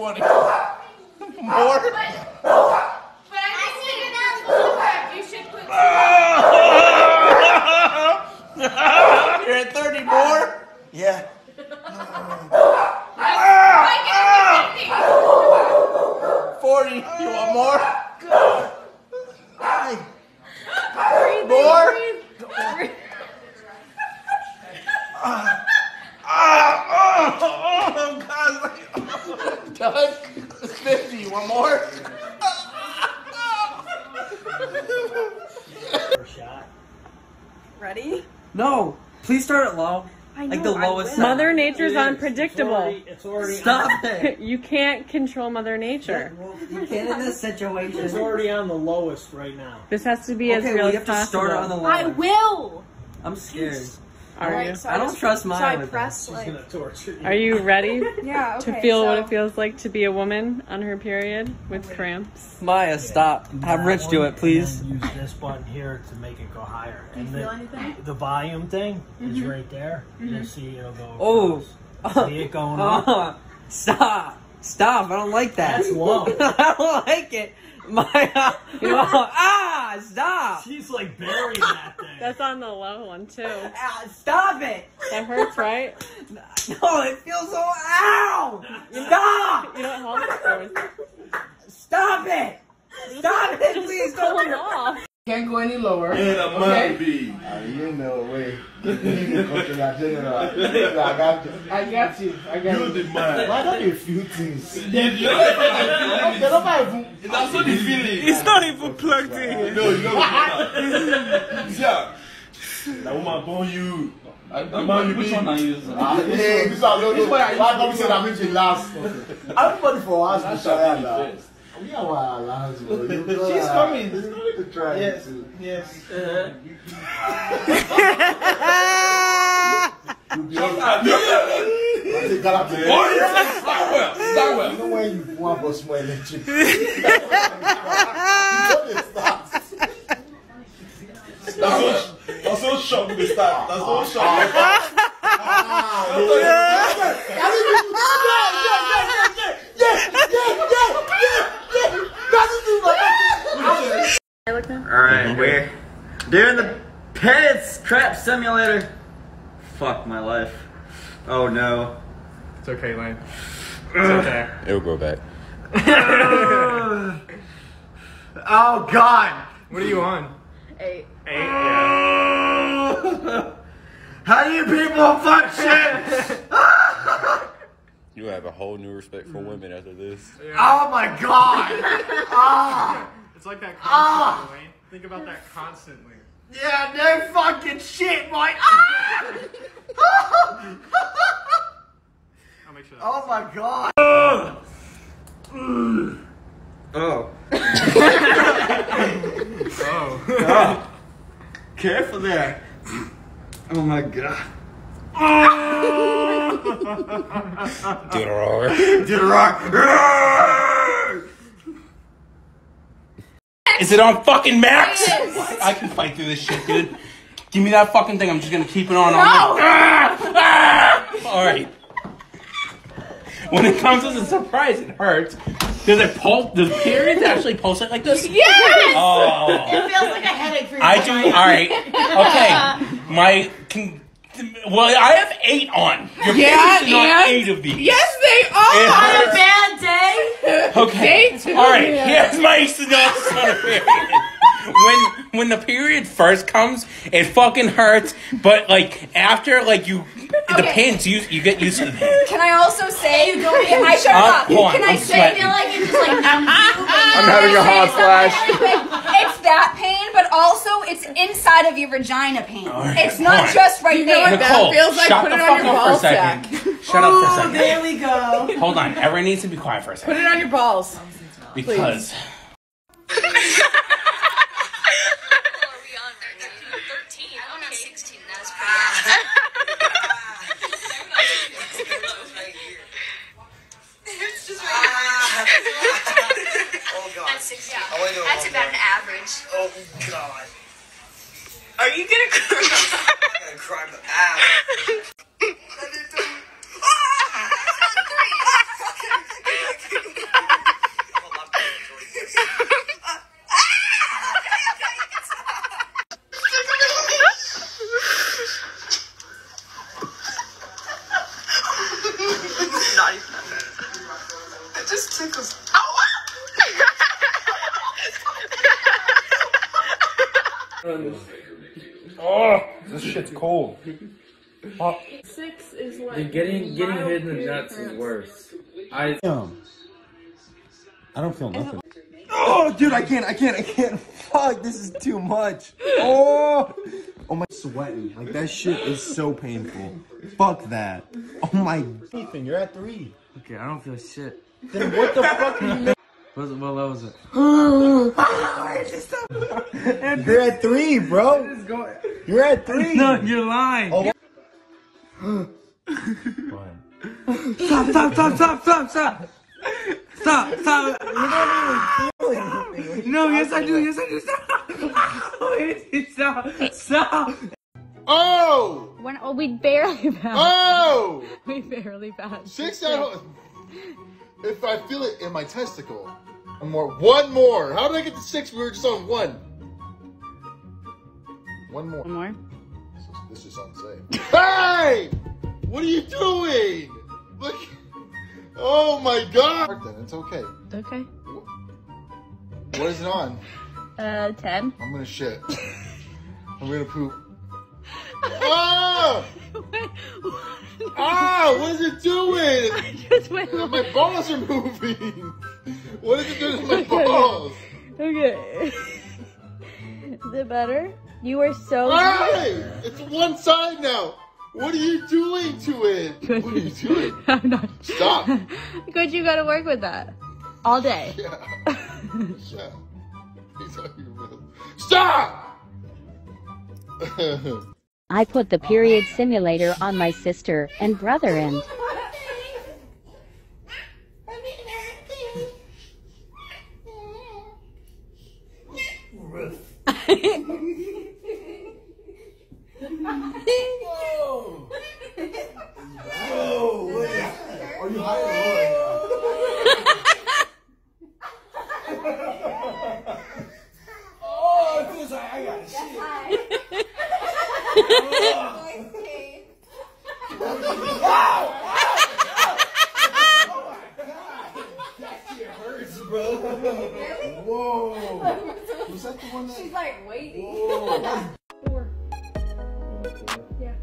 20. More? But I see your mouth deeper. You should put 2 more. You're at 30 more? Yeah. I get 50. 40. You want more? Good. Breathe, more? Breathe. Doug, 50. You want more? Shot. Ready? No. Please start at low. I know, like the lowest. Mother Nature's unpredictable. It's already Stop it. You can't control Mother Nature. Yeah, well, you can't in this situation. It's already on the lowest right now. This has to be as real as possible. Start on the lowest. I will. I'm scared. Alright, so I don't trust mine. So like, gonna torture you. Are you ready to feel what it feels like to be a woman on her period with cramps? Maya, stop. Have Rich do it, please. Use this button here to make it go higher. Do you feel anything? The volume thing is right there. You'll see it'll go. See it going up. Stop. Stop. I don't like that. That's low. I don't like it. Maya. Stop! She's like burying that thing. That's on the low one too. Ow, stop it! That hurts, right? No, it feels so ow! Stop! You know what helps? Stop it! Stop it! Please don't do it! Can't go any lower. Yeah, okay? You know, wait. I got you. You did mine. Why don't you feel things? It's not even plugged in. No, you don't. Yeah. That woman born you. Which one are you using? This one I'm using last. Everybody for us. She's coming. Yes. Yes. You know when you want us more electric. That's so shocked with the start. That's so shocked. Alright, we're doing the Pets Crap Simulator. Fuck my life. Oh no. It's okay, Lane. It's okay. It'll grow back. Oh god. What are you on? 8. 8, yeah. How do you people fuck shit? You have a whole new respect for women after this. Yeah. Oh my god! It's like that constantly, Wayne. Think about that constantly. Yeah, no fucking shit, Mike! I'll make sure that oh my god! Oh. Oh. Careful there. Oh my god. Did it wrong. Did it wrong. Is it on fucking max? Yes. I can fight through this shit, dude. Give me that fucking thing. I'm just gonna keep it on. No. Alright. When it comes as a surprise, it hurts. Does it pulse? Does periods actually pulsate like this? Yes! Oh. It feels like a headache for you. I do. Alright. Okay. Well, I have 8 on. Your parents are not 8 of these. Yes, they are. On a bad day. Okay. All right. Here's my synopsis on a period. When the period first comes, it fucking hurts. But like after, like the pains, you get used to the pain. Can I also say? I shut up. Can I say? Feel like it's just like I'm having a hot flash. It's that pain, but also it's inside of your vagina pain. Right, it's not just right there. Nicole, feels like shut the fuck up for a second. Shut up for a second. There we go. Hold on. Everyone needs to be quiet for a second. Put it on your balls. Because. Are we on 13? I'm on 16. That's pretty. It's just right. Oh, God. That's 16. That's about an average. Oh, God. Are you gonna cry? I'm gonna cry my ass. sickles. Oh, this shit's cold. Oh. Six is like dude, getting hit in the nuts is worse. I don't feel nothing. Oh, dude, I can't. Fuck, this is too much. Oh my, sweating. Like that shit is so painful. Fuck that. Oh my. Ethan, you're at 3. Okay, I don't feel shit. Then what the fuck? What was it? You're at 3, bro. You're at 3. No, you're lying. Oh. Stop! You don't even feel anything. No, yes I do, stop! Oh! We barely passed. Oh! We barely passed. 6 out of... If I feel it in my testicle. One more! How did I get to 6? We were just on 1. One more. One more? This is unsafe. Hey! What are you doing? Look. Oh my god! Then it's okay. Okay. What is it on? 10. I'm gonna shit. I'm gonna poop. Oh! Ah! What is it doing? I just went my balls are moving. What is it doing to my balls? Okay. Is it better? You are so. Hey! It's one side now. What are you doing to it? Good. What are you doing? I'm not. Stop. Good, you gotta work with that all day. Yeah. Yeah. He's on your will. Stop. I put the period simulator on my sister and brother and. She's like waiting. Four. Yeah.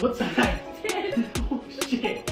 What's that? Oh shit.